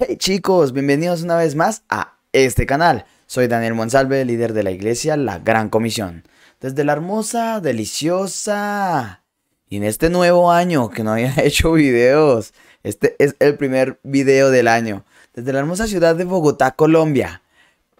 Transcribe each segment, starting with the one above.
Hey chicos, bienvenidos una vez más a este canal. Soy Daniel Monsalve, líder de la iglesia La Gran Comisión. Desde la hermosa, deliciosa y en este nuevo año que no había hecho videos. Este es el primer video del año. Desde la hermosa ciudad de Bogotá, Colombia.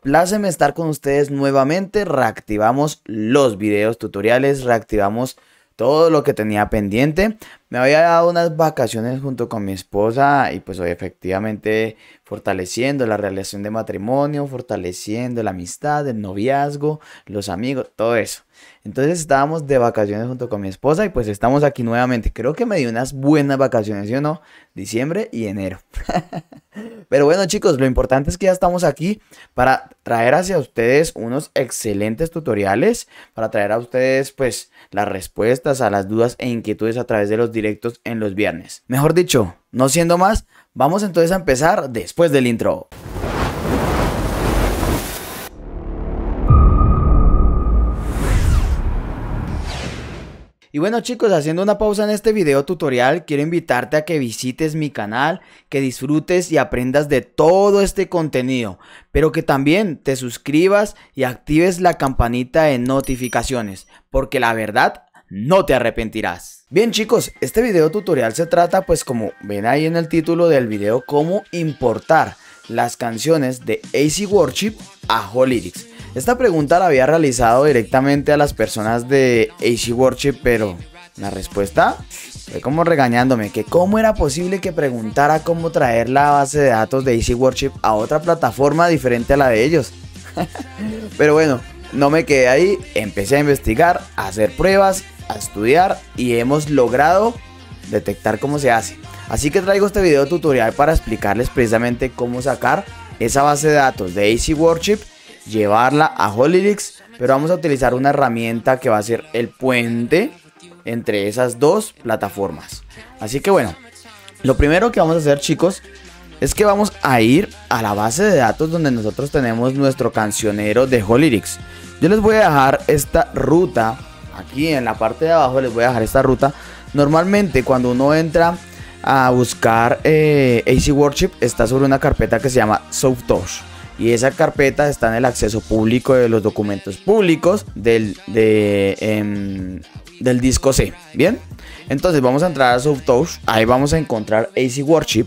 Pláceme estar con ustedes nuevamente. Reactivamos los videos tutoriales, reactivamos todo lo que tenía pendiente. Me había dado unas vacaciones junto con mi esposa y pues hoy efectivamente fortaleciendo la relación de matrimonio, fortaleciendo la amistad, el noviazgo, los amigos, todo eso. Entonces estábamos de vacaciones junto con mi esposa y pues estamos aquí nuevamente. Creo que me di unas buenas vacaciones, ¿sí o no? Diciembre y enero. Pero bueno chicos, lo importante es que ya estamos aquí para traer hacia ustedes unos excelentes tutoriales, para traer a ustedes pues las respuestas a las dudas e inquietudes a través de los directos en los viernes. Mejor dicho, no siendo más, vamos entonces a empezar después del intro. Y bueno chicos, haciendo una pausa en este video tutorial, quiero invitarte a que visites mi canal, que disfrutes y aprendas de todo este contenido, pero que también te suscribas y actives la campanita de notificaciones, porque la verdad no te arrepentirás. Bien chicos, este video tutorial se trata, pues como ven ahí en el título del video, cómo importar las canciones de EasyWorship a Holyrics. Esta pregunta la había realizado directamente a las personas de EasyWorship, pero la respuesta fue como regañándome, que cómo era posible que preguntara cómo traer la base de datos de EasyWorship a otra plataforma diferente a la de ellos. Pero bueno, no me quedé ahí, empecé a investigar, a hacer pruebas, a estudiar y hemos logrado detectar cómo se hace. Así que traigo este video tutorial para explicarles precisamente cómo sacar esa base de datos de EasyWorship, llevarla a Holyrics, pero vamos a utilizar una herramienta que va a ser el puente entre esas dos plataformas. Así que bueno, lo primero que vamos a hacer chicos es que vamos a ir a la base de datos donde nosotros tenemos nuestro cancionero de Holyrics. Yo les voy a dejar esta ruta, aquí en la parte de abajo les voy a dejar esta ruta. Normalmente cuando uno entra a buscar EasyWorship está sobre una carpeta que se llama SoftTouch. Y esa carpeta está en el acceso público de los documentos públicos del disco C. Bien, entonces vamos a entrar a SoftTouch, ahí vamos a encontrar EasyWorship.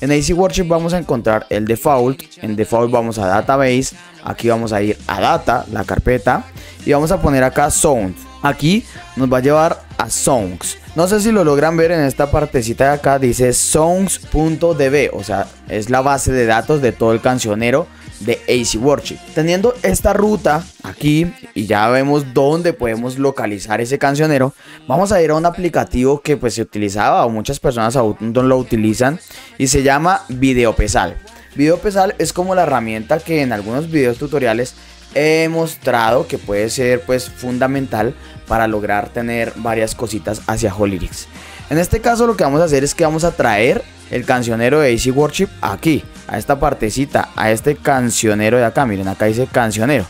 En EasyWorship vamos a encontrar el default, en default vamos a database, aquí vamos a ir a data, la carpeta, y vamos a poner acá sound. Aquí nos va a llevar a songs. No sé si lo logran ver en esta partecita de acá, dice songs.db, o sea, es la base de datos de todo el cancionero de EasyWorship. Teniendo esta ruta aquí y ya vemos dónde podemos localizar ese cancionero, vamos a ir a un aplicativo que pues se utilizaba o muchas personas aún lo utilizan y se llama VideoPsalm. VideoPsalm es como la herramienta que en algunos videos tutoriales he mostrado que puede ser pues fundamental para lograr tener varias cositas hacia Holyrics. En este caso lo que vamos a hacer es que vamos a traer el cancionero de EasyWorship aquí, a esta partecita, a este cancionero de acá. Miren, acá dice cancionero.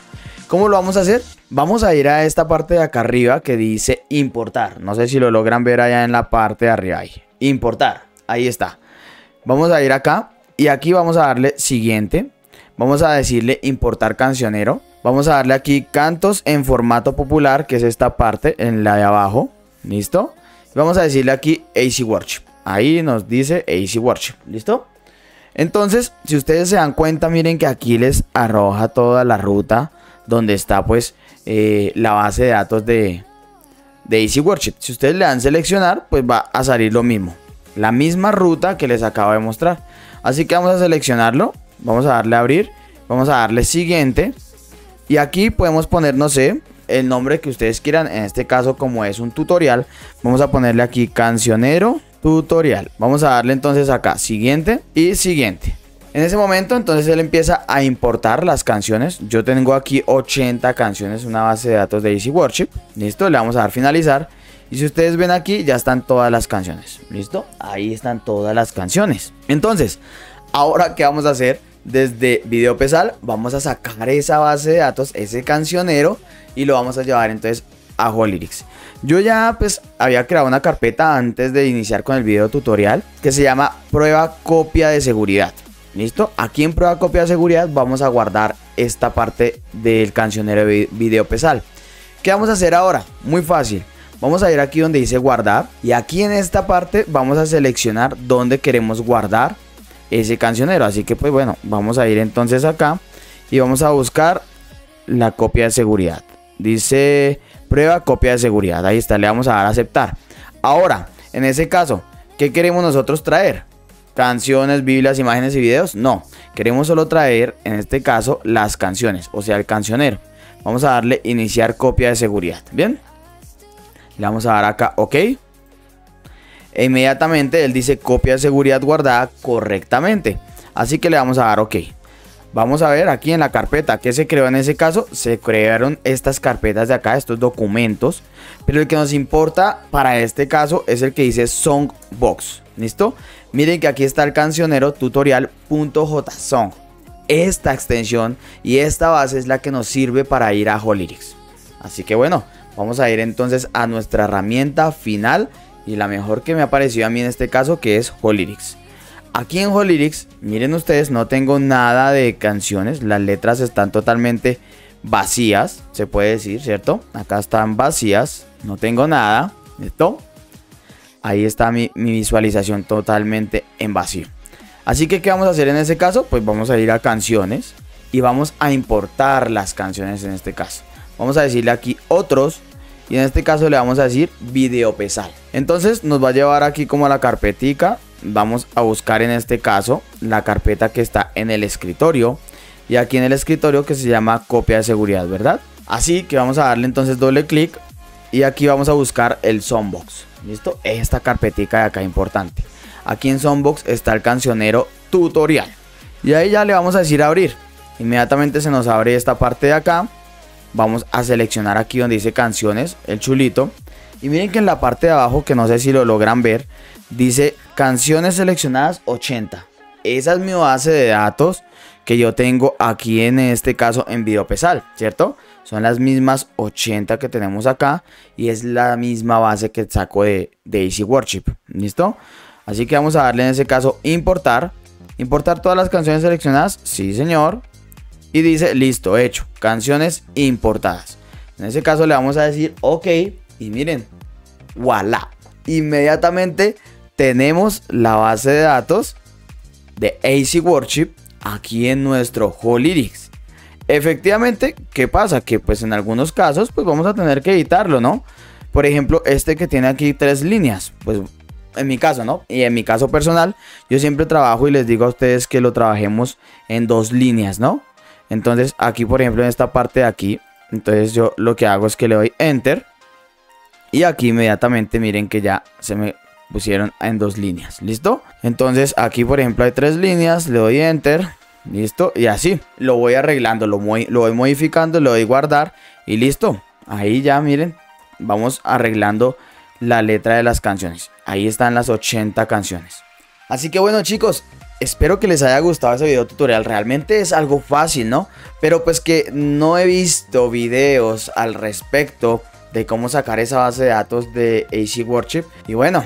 ¿Cómo lo vamos a hacer? Vamos a ir a esta parte de acá arriba que dice importar. No sé si lo logran ver allá en la parte de arriba. Ahí. Importar. Ahí está. Vamos a ir acá y aquí vamos a darle siguiente. Vamos a decirle importar cancionero. Vamos a darle aquí cantos en formato popular, que es esta parte en la de abajo. ¿Listo? Vamos a decirle aquí EasyWorship. Ahí nos dice EasyWorship. ¿Listo? Entonces, si ustedes se dan cuenta, miren que aquí les arroja toda la ruta donde está pues la base de datos de EasyWorship. Si ustedes le dan seleccionar, pues va a salir lo mismo. La misma ruta que les acabo de mostrar. Así que vamos a seleccionarlo. Vamos a darle a abrir. Vamos a darle siguiente. Y aquí podemos poner, no sé, el nombre que ustedes quieran. En este caso, como es un tutorial, vamos a ponerle aquí cancionero tutorial. Vamos a darle entonces acá siguiente y siguiente. En ese momento entonces él empieza a importar las canciones. Yo tengo aquí 80 canciones, una base de datos de EasyWorship. Listo, le vamos a dar finalizar. Y si ustedes ven aquí ya están todas las canciones. Listo, ahí están todas las canciones. Entonces, ahora ¿qué vamos a hacer? Desde VideoPsalm vamos a sacar esa base de datos, ese cancionero, y lo vamos a llevar entonces a Holyrics. Yo ya pues había creado una carpeta antes de iniciar con el video tutorial que se llama prueba copia de seguridad. ¿Listo? Aquí en prueba copia de seguridad vamos a guardar esta parte del cancionero VideoPsalm. ¿Qué vamos a hacer ahora? Muy fácil. Vamos a ir aquí donde dice guardar y aquí en esta parte vamos a seleccionar dónde queremos guardar ese cancionero. Así que pues bueno, vamos a ir entonces acá y vamos a buscar la copia de seguridad. Dice prueba copia de seguridad. Ahí está, le vamos a dar a aceptar. Ahora, en ese caso, ¿qué queremos nosotros traer? ¿Canciones, Biblias, imágenes y videos? No, queremos solo traer en este caso las canciones, o sea el cancionero. Vamos a darle iniciar copia de seguridad, ¿bien? Le vamos a dar acá OK. E inmediatamente él dice copia de seguridad guardada correctamente. Así que le vamos a dar OK. Vamos a ver aquí en la carpeta que se creó en ese caso. Se crearon estas carpetas de acá, estos documentos. Pero el que nos importa para este caso es el que dice Songbox. ¿Listo? Miren que aquí está el cancionero tutorial.jsong. Esta extensión y esta base es la que nos sirve para ir a Holyrics. Así que bueno, vamos a ir entonces a nuestra herramienta final y la mejor que me ha parecido a mí en este caso, que es Holyrics. Aquí en Holyrics, miren ustedes, no tengo nada de canciones, las letras están totalmente vacías, se puede decir, ¿cierto? Acá están vacías, no tengo nada, ¿listo? Ahí está mi visualización totalmente en vacío. Así que ¿qué vamos a hacer en ese caso? Pues vamos a ir a canciones y vamos a importar las canciones en este caso. Vamos a decirle aquí otros y en este caso le vamos a decir VideoPsalm. Entonces nos va a llevar aquí como a la carpetica. Vamos a buscar en este caso la carpeta que está en el escritorio. Y aquí en el escritorio que se llama copia de seguridad, ¿verdad? Así que vamos a darle entonces doble clic y aquí vamos a buscar el Songbox. ¿Listo? Esta carpetica de acá importante. Aquí en Songbox está el cancionero tutorial. Y ahí ya le vamos a decir abrir. Inmediatamente se nos abre esta parte de acá. Vamos a seleccionar aquí donde dice canciones, el chulito. Y miren que en la parte de abajo, que no sé si lo logran ver, dice canciones seleccionadas 80. Esa es mi base de datos que yo tengo aquí en este caso en VideoPsalm, ¿cierto? Son las mismas 80 que tenemos acá y es la misma base que saco de EasyWorship, ¿listo? Así que vamos a darle en ese caso importar. ¿Importar todas las canciones seleccionadas? Sí, señor. Y dice, listo, hecho, canciones importadas. En ese caso le vamos a decir OK. Y miren, voilà. Inmediatamente tenemos la base de datos de EasyWorship aquí en nuestro Holyrics. Efectivamente, ¿qué pasa? Que pues en algunos casos pues vamos a tener que editarlo, ¿no? Por ejemplo, este que tiene aquí 3 líneas. Pues en mi caso, ¿no? Y en mi caso personal, yo siempre trabajo y les digo a ustedes que lo trabajemos en 2 líneas, ¿no? Entonces aquí por ejemplo en esta parte de aquí, entonces yo lo que hago es que le doy enter y aquí inmediatamente miren que ya se me pusieron en 2 líneas, ¿listo? Entonces aquí por ejemplo hay 3 líneas, le doy enter, listo, y así lo voy arreglando, lo voy modificando, le doy guardar y listo. Ahí ya miren, vamos arreglando la letra de las canciones, ahí están las 80 canciones. Así que bueno chicos, espero que les haya gustado ese video tutorial, realmente es algo fácil, ¿no? Pero pues que no he visto videos al respecto de cómo sacar esa base de datos de EasyWorship. Y bueno,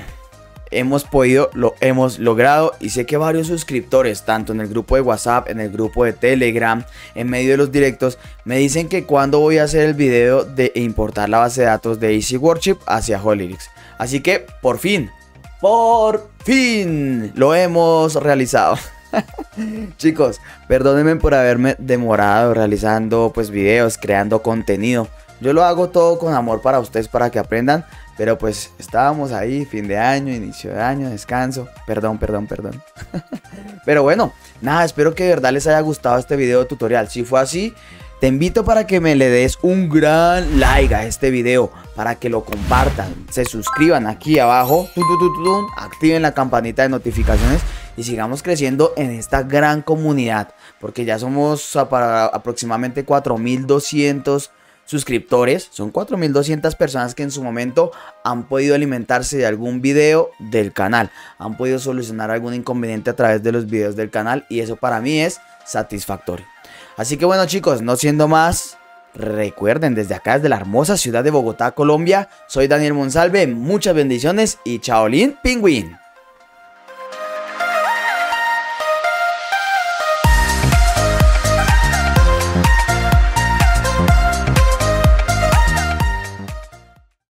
hemos podido, lo hemos logrado y sé que varios suscriptores, tanto en el grupo de WhatsApp, en el grupo de Telegram, en medio de los directos, me dicen que cuando voy a hacer el video de importar la base de datos de EasyWorship hacia Holyrics. Así que por fin. ¡Por fin! Lo hemos realizado. Chicos, perdónenme por haberme demorado realizando pues videos, creando contenido. Yo lo hago todo con amor para ustedes, para que aprendan. Pero pues estábamos ahí, fin de año, inicio de año, descanso. Perdón. Pero bueno, nada, espero que de verdad les haya gustado este video tutorial. Si fue así, te invito para que me le des un gran like a este video, para que lo compartan, se suscriban aquí abajo, activen la campanita de notificaciones y sigamos creciendo en esta gran comunidad, porque ya somos aproximadamente 4200 suscriptores, son 4200 personas que en su momento han podido alimentarse de algún video del canal, han podido solucionar algún inconveniente a través de los videos del canal y eso para mí es satisfactorio. Así que bueno chicos, no siendo más, recuerden, desde acá, desde la hermosa ciudad de Bogotá, Colombia, soy Daniel Monsalve, muchas bendiciones y chaolín pingüín.